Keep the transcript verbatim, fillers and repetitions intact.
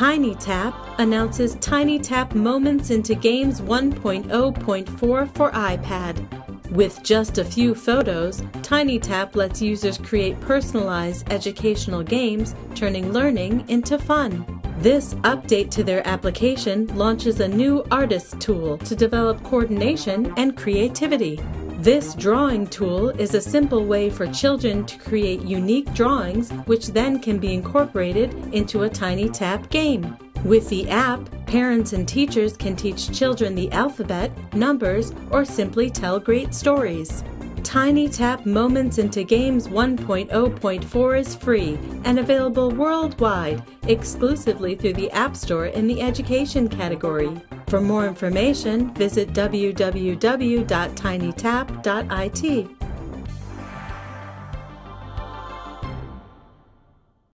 TinyTap announces TinyTap Moments into Games one point oh point four for iPad. With just a few photos, TinyTap lets users create personalized educational games, turning learning into fun. This update to their application launches a new artist's tool to develop coordination and creativity. This drawing tool is a simple way for children to create unique drawings, which then can be incorporated into a TinyTap game. With the app, parents and teachers can teach children the alphabet, numbers, or simply tell great stories. TinyTap Moments into Games one point oh point four is free and available worldwide, exclusively through the App Store in the Education category. For more information, visit w w w dot tinytap dot i t.